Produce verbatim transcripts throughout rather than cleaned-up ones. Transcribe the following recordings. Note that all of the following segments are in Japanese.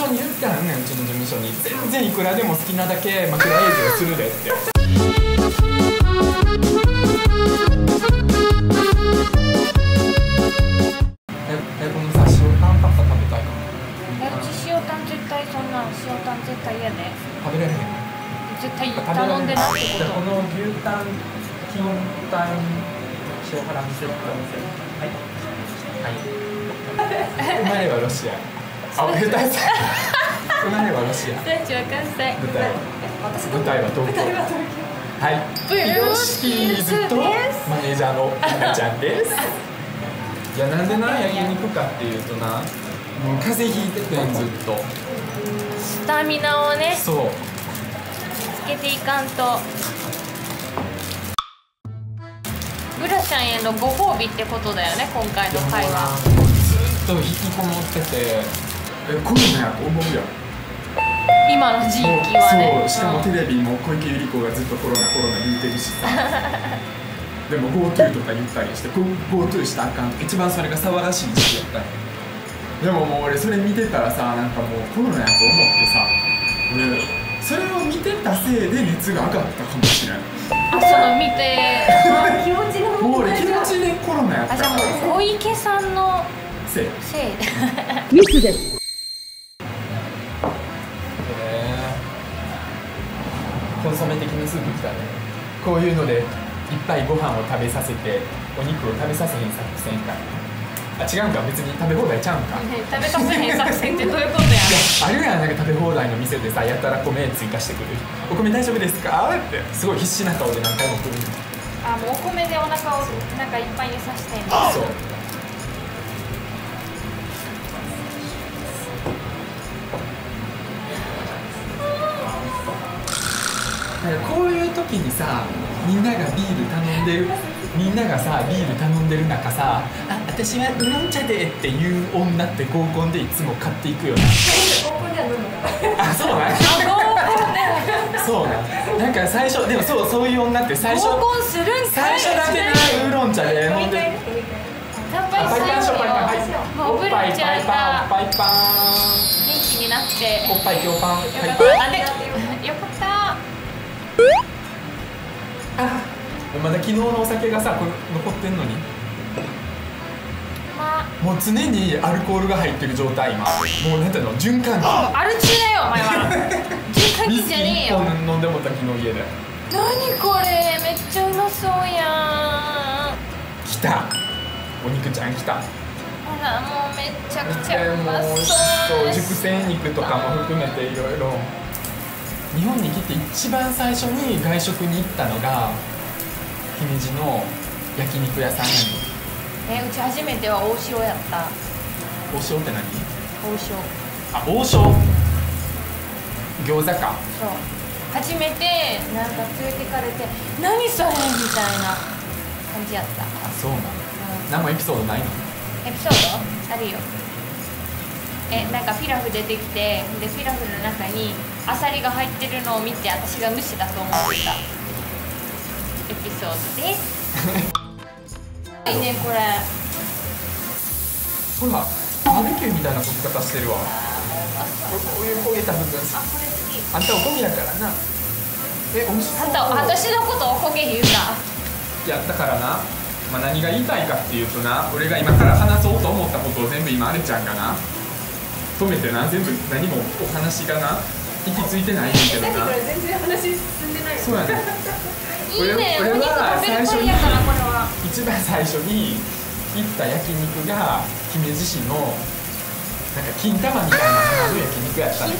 所に言ってあんねん、うちの事務所に。全然いくらでも好きなだけ枕営業するでってえ, え、このさ、塩タンパスタ食べたいな。うち塩タン絶対そんな、塩タン絶対嫌で食べられへん。絶対頼んでないってこと。この牛タン、金タン、塩ハラミ、塩ハラミせん。はいはい。生まれはロシア。あ、舞台さん。生まれはロシア。産地は関西。舞台。舞台は東京。はい。美容師キーズとマネージャーのひなちゃんです。いや、なんでな焼肉かっていうとな、もう風邪ひいててんずっと。スタミナをね。そう。つけていかんと。ブラちゃんへのご褒美ってことだよね、今回の会話。ずっと引きこもってて。え、来るなと思うよ今の時期はね。そう、しかもテレビも小池百合子がずっとコロナコロナ言うてるしさでも GoTo とか言ったりして GoTo したらあかんとか、一番それが騒らしい時期やった。でももう俺それ見てたらさ、なんかもうコロナやと思ってさ、俺それを見てたせいで熱が上がったかもしれない。あ、その見て気持ちのもう俺気持ちでコロナやったからさ。あ、もう小池さんのせいせいミスです。コンソメ的にすぐ来たね。こういうのでいっぱいご飯を食べさせてお肉を食べさせへん作戦か。あ、違うんか、別に食べ放題ちゃうんか、ね、食べさせへん作戦ってどういうことやねん。あるやん、なんか食べ放題の店でさ、やったら米追加してくる、お米大丈夫ですかってすごい必死な顔で何回も来る。あ、もうお米でお腹をなんかいっぱいにさしてんの。そう、こういう時にさ、みんながビール頼んでるみんながさビール頼んでる中さ、あ、私はウーロン茶でっていう女って合コンでいつも買っていくよな。合コンでは飲むから。あ、そうなん合コンでそうなんなんか最初でもそうそういう女って最初合コンするんかい。最初だけなウーロン茶で飲んでる。乾杯しようよ。もうブルーちゃんがおっぱいパン元気になっておっぱい強パンよかった。あ、まだ昨日のお酒がさこれ残ってんのに、まあ、もう常にアルコールが入ってる状態。今もうなんていうの、循環器。アル中だよお前は循環器じゃねえよ。いっぽん飲んでもった昨日家で。何これめっちゃうまそうやん。来たお肉ちゃん来た。ほらもうめちゃくちゃうまそう。そう熟成肉とかも含めていろいろ。日本に来て一番最初に外食に行ったのが姫路の焼肉屋さんやねん。え、うち初めては王将やった。王将って何？王将。あ、王将餃子か。そう、初めてなんか連れてかれて何それみたいな感じやった。あ、そうなの、うん、何もエピソードないの？エピソードあるよ。え、なんかピラフ出てきて、でピラフの中にアサリが入ってるのを見て私が無視だと思ってたエピソードです。いいねこれ。ほらバーベキューみたいなこき方してるわ。こういう焦げた部分。あ、これ好き。あんたおこげやからな。え、おいしそう。あんた私のことおこげ言うな。やったからな、まあ、何が言いたいかっていうとな、俺が今から話そうと思ったことを全部今あれちゃんかな止めてな、全部何もお話がな行き着いてないんだけどな。全然話進んでない。そうやね。いいね。俺は最初に一番最初に行った焼肉が姫路市のなんか金玉みたいなのの焼肉やった。何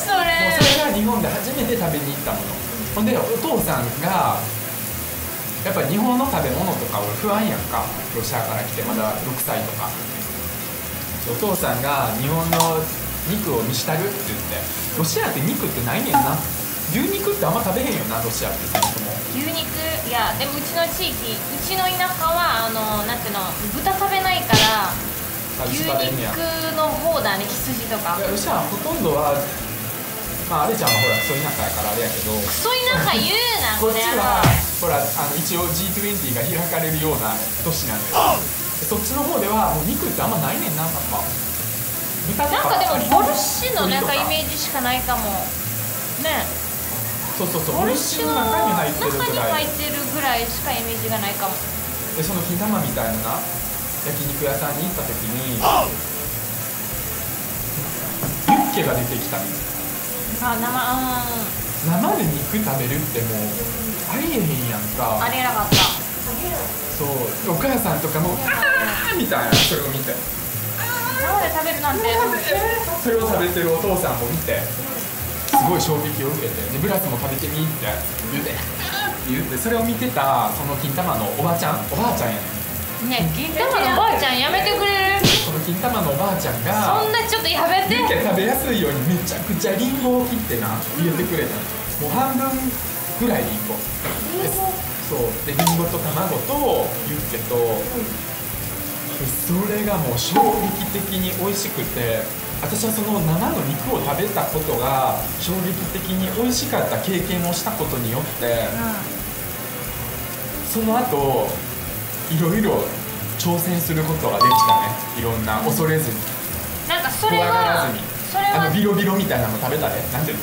それ。もうそれが日本で初めて食べに行ったもの。ほんでお父さんがやっぱ日本の食べ物とか俺不安やんか。ロシアから来てまだろくさいとか。お父さんが日本の肉を見したるって言って、ロシアって肉ってないねんな。牛肉ってあんま食べへんよな、ロシアってそもそも。牛肉、いやでもうちの地域、うちの田舎はあのなんていうの、豚食べないから牛肉の方だね、羊とか。いやロシアはほとんどは、まああれちゃんはほらクソ田舎やからあれやけど。クソ田舎言うなこっちはほらあの一応 ジートゥエンティー が開かれるような都市なんだよ。そっちの方ではもう肉ってあんまないねんな、やっぱ。なんかでもボルシのなんかイメージしかないかもね。そうそうそう、ボルシの中に入ってるぐらいしかイメージがないかも。でそのひなまみたいな焼肉屋さんに行った時にユッケが出てきたり、あ生、うん、生で肉食べるってもうありえへんやんか。ありえなかった。そうお母さんとかも「ああ」みたいな、それを見て生で食べるなんて、それを食べてるお父さんも見てすごい衝撃を受けて、でブラスも食べてみって言うて言ってそれを見てたその金玉のおばあちゃん、おばあちゃんやねんね。金玉のおばあちゃんやめてくれる。その金玉のおばあちゃんがそんなちょっとやめて、食べやすいようにめちゃくちゃリンゴを切ってな入れてくれた。もう半分ぐらいリンゴ、そうでリンゴと卵とユッケと、それがもう衝撃的に美味しくて、私はその生の肉を食べたことが衝撃的に美味しかった経験をしたことによって、うん、その後いろいろ挑戦することができたね。いろんな恐れずに、なんかそれは怖がらずに、それはあのビロビロみたいなの食べたね。なんていうの、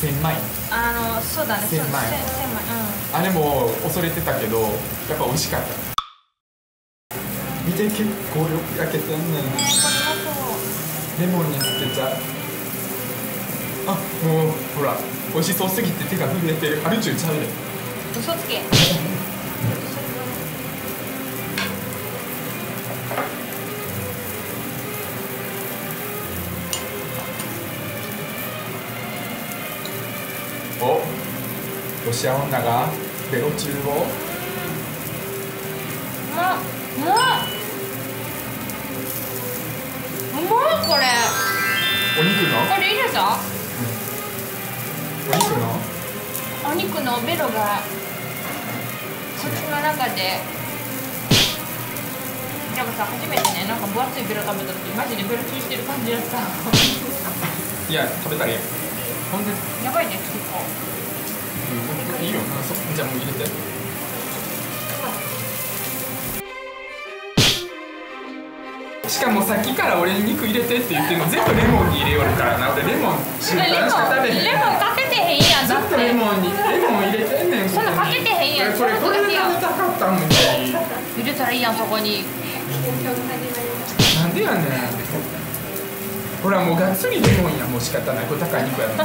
千枚、あのそうだね、千枚、うん、あれも恐れてたけどやっぱ美味しかった。見て結構よく焼けてんねん。レモンにつけちゃう。あ、もうほら美味しそうすぎて手が震えてる。アルチューちゃうで。嘘つけ。お、ロシア女がベロチューを。あ、うん。うまい。これお肉のこれ入れた、うん、お肉のお肉のベロがそっちの中で、なんかさ初めてね、なんか分厚いベロ食べた時マジでベロチューしてる感じだった。いや食べたらいいやん。ほんでやばいね結構、うん、いいよな。そじゃあもう入れて。しかもさっきから俺に肉入れてって言っても全部レモンに入れよるからな。俺レモンしか食べへん。レモンかけてへんやん。だってずっとレモンにレモン入れてんねん。そんなかけてへんやん。これこれ食べたかったのに入れたらいいやんそこに。なんでやねん。ほらもうがっつりレモンや。もう仕方ない、これ高い肉やもん。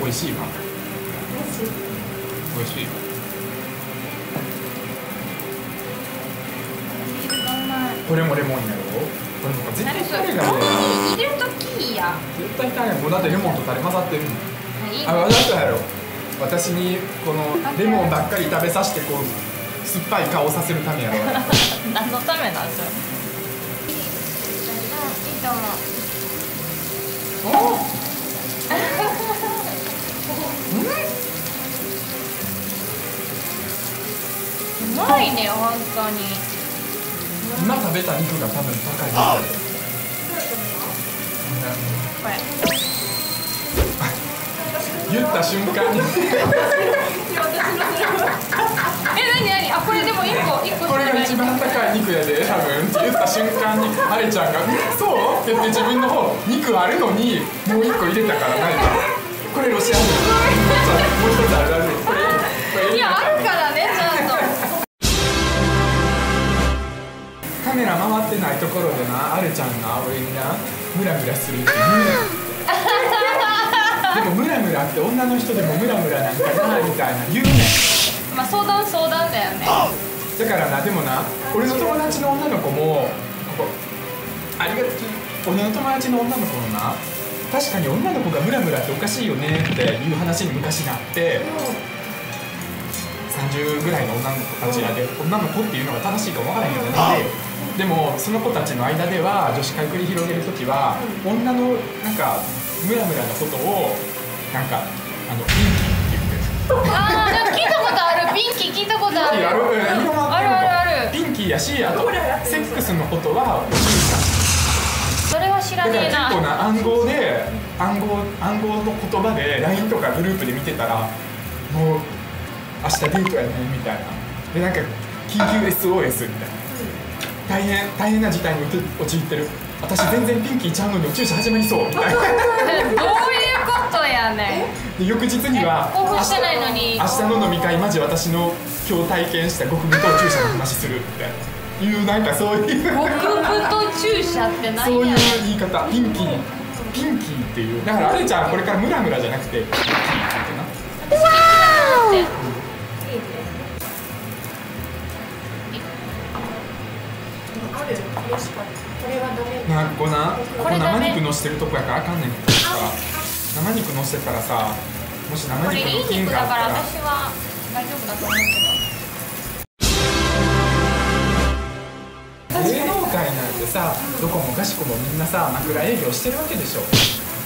美味しいわ。美味しいわ。これもレモンやろ。これも絶対タレがもう入れるときいいや。絶対タレもうだってレモンとタレ混ざってるもん。あ、わざとやろ。私にこのレモンばっかり食べさせてこう酸っぱい顔をさせるためやろ。何のためなんそれ。いいと思う。おお。うまいね本当に。今食べた肉が多分高い。あ、これ言った瞬間にえ、なになに、あ、これでも一個一個これが一番高い肉やで、多分言った瞬間にあれちゃんがそうって言って自分の方肉あるのにもう一個入れたからない。これロシアンです。もう一つあるある。これこれいやあるからねちゃんと。カメラ回ってないところでな、あるちゃんが俺になムラムラするって言う。でもムラムラって女の人でもムラムラなんかなみたいな言うね。まあ相談相談だよね。だからな、でもな俺の友達の女の子もここありがとう。俺の友達の女の子もな、確かに女の子がムラムラっておかしいよねっていう話に昔なって、さんじゅうぐらいの女の子たちやで、女の子っていうのが正しいか分からへんよね。でもその子たちの間では女子会繰り広げるときは、うん、女のなんかムラムラなことをなんかあのピンキーって言ってる。ああ、聞いたことある。ピンキー聞いたことある。あるあるある。ピンキーやし、あとセックスのことはおじいさん。それは知らねえな。だから結構な暗号で暗号暗号の言葉で ライン とかグループで見てたらもう明日デートやねみたいな。でなんか緊急 エスオーエス みたいな。大変大変な事態に陥ってる、私全然ピンキーちゃうのにお注射始まりそうみたいな。どういうことやねん。翌日には興奮してないのに明日の飲み会マジ私の今日体験した極太注射の話するみたいな。いうなんかそういう極太注射って何やねん。そういう言い方、ピンキーピンキーっていう。だからあるちゃんこれからムラムラじゃなくてピンキーってな。わーなんかこうな、これ生肉のしてるとこやからあかんねんけどさ、生肉のしてたらさ、もし生肉の菌があったらこれいい肉だから私は大丈夫だと思うけど。芸能界なんてさ、どこもかしこもみんなさ、枕営業してるわけでしょっ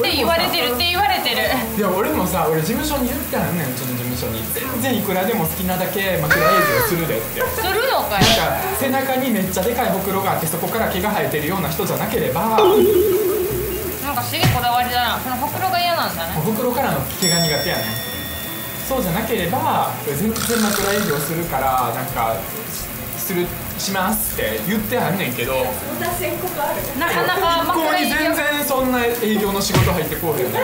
て言われてるって言われてる。いや俺もさ、俺事務所に言ってあんねん、うちの事務所に全然いくらでも好きなだけ枕営業するでって。するのかい。なんか背中にめっちゃでかいほくろがあってそこから毛が生えてるような人じゃなければなんかすげえこだわりだな。そのほくろが嫌なんだね。ほくろからの毛が苦手やねん。そうじゃなければ全然枕営業するからなんかするしますって言ってはんねんけど、なかなか枕営業全然そんな営業の仕事入ってこうへんねん。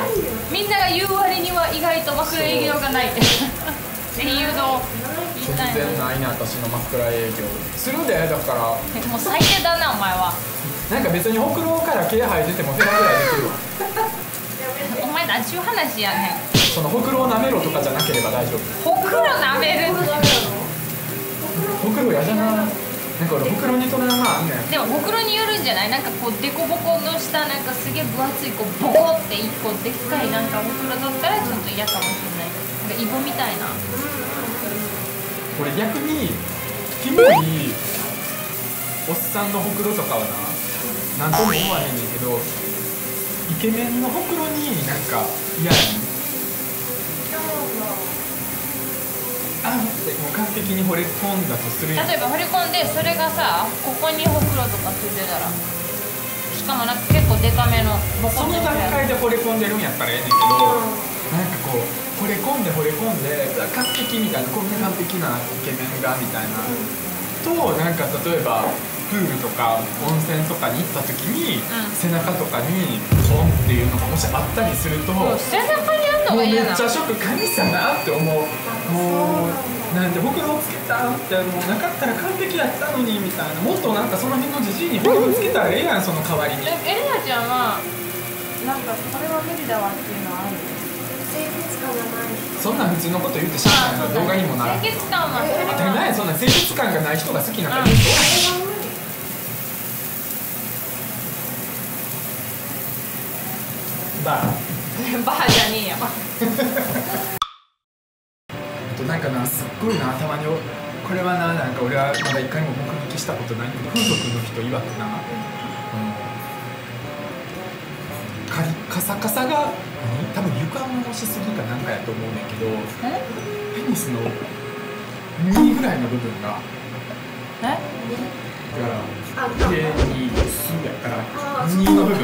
みんなが言う割には意外と枕営業がないってっていうのを言いたい。全然ないな私の枕営業。するで。だからもう最低だなお前は。なんか別にほくろから毛生えてても手間ぐらいできるわお前何ちゅう話やねん。そのほくろを舐めろとかじゃなければ大丈夫。ほくろ舐める。ほくろやじゃない。なんか俺ほくろにとらなあんねん。でもほくろによるんじゃない。なんかこうデコボコの下なんかすげえ分厚いこうボコって一個でっかいなんかほくろだったらちょっと嫌かもしれない。なんかイボみたいな。俺逆にキモいおっさんのほくろとかはな、なんとも思わへんねんけど、イケメンのほくろになんか嫌やねん。あってもう完璧に惚れ込んだとするやん。例えば惚れ込んでそれがさここにほくろとかついてたら、しかもなんか結構デカめのボコッとやる。その段階で惚れ込んでるんやったらええねんけど、なんかこう惚れ込んで惚れ込んで完璧みたいな、こんな完璧なイケメンがみたいな、うん、となんか例えばプールとか温泉とかに行った時に、うん、背中とかにポンっていうのがもしあったりすると、うん、背中にあんのが嫌な。もうめっちゃショック、神様って思う。もうなんて僕のつけたってもうなかったら完璧やったのにみたいな。もっとなんかその辺のじじいに僕つけたらええやん、その代わりに。えりなちゃんはなんかこれは無理だわっていうのはある。清潔感がない。そんな普通のこと言ってしまうの動画にもならん。清潔感は当たり前。そんな清潔感がない人が好きなんか言うと、バーバーじゃねえよあとなんかな、すっごいな、たまにこれはな、なんか俺はまだ一回も目撃したことないけど、風俗の人曰くな、うん、カリカサカサが多分床を押しすぎかなんかやと思うんだけど、ペニスのにぐらいの部分がえだからでにすやからにの部分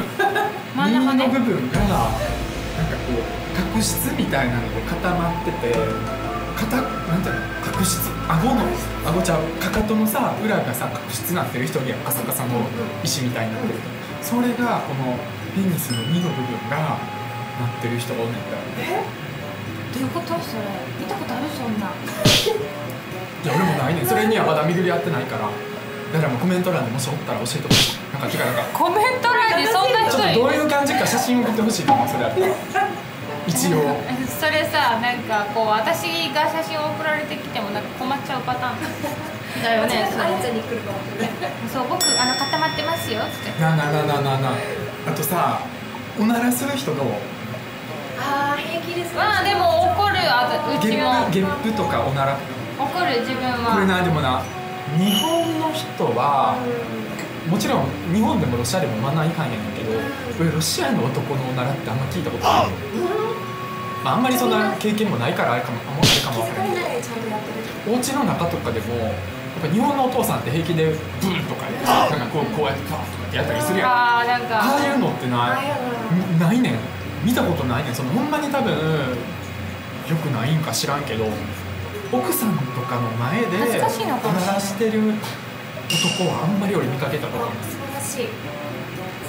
耳の部分がなんかこう角質みたいなのが固まってて、固なんていうの角質、顎の顎ちゃうかかとのさ裏がさ角質になってる人にはカサカサの石みたいになってる。それがこのペニスのにの部分がなってる人がおるんだよ。え？どういうことそれ？見たことあるそんな。いや俺もないね。それにはまだ巡り合ってないから。だからもうコメント欄でもしおったら教えてほしい。なんかてかなんかコメント欄にそんな人いる。ちょっとどういう感じか写真送ってほしいと思う。それあったら一応それさ、なんかこう私が写真を送られてきてもなんか困っちゃうパターンだよね。あいつに来るかもしれないそう僕あの固まってますよってなななななな。あとさ、おならする人のああ平気ですね。まあでも怒る。あうちもゲップとかおなら怒る自分は。これなでもな日本の人は、もちろん日本でもロシアでもマナー違反やねんけど、俺ロシアの男のおならってあんま聞いたことない。まああんまりそんな経験もないからあれかも思ってかもわからないけど、お家の中とかでもやっぱ日本のお父さんって平気でブンとかなんかこうこうやってパーとかってやったりするやん。ああいうのってないないねん。見たことないねん。そのほんまに多分よくないんか知らんけど、奥さんとかの前でおならしてる男はあんまり俺見かけたことない。素晴らしい。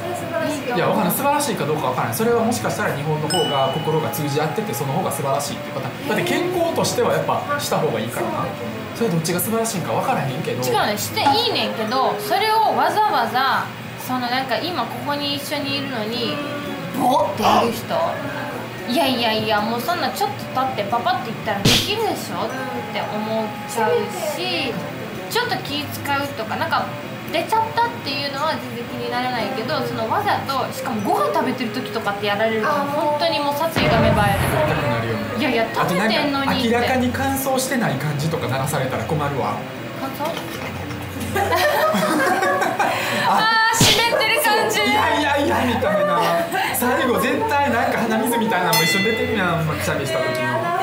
それ素晴らしいよ。いや、わかんない、素晴らしいかどうかわからない。それはもしかしたら日本の方が心が通じ合ってて、その方が素晴らしいっていう方、だって健康としてはやっぱした方がいいからな。それどっちが素晴らしいんかわからへんけど、違うね、していいねんけど、それをわざわざそのなんか今ここに一緒にいるのにボって言う人、いやいやいや、もうそんなちょっと経ってパパって言ったらできるでしょって思っちゃうし、ちょっと気使うとか、なんか出ちゃったっていうのは全然気にならないけど、そのわざと、しかもご飯食べてる時とかってやられると本当にもう殺意が芽生える。いやいや、食べてんのにって。明らかに乾燥してない感じとか鳴らされたら困るわ。乾燥あー、湿ってる感じ。いやいやいやみたいな、最後絶対なんか鼻水みたいなのも一緒に出てるやん、くしゃみした時の。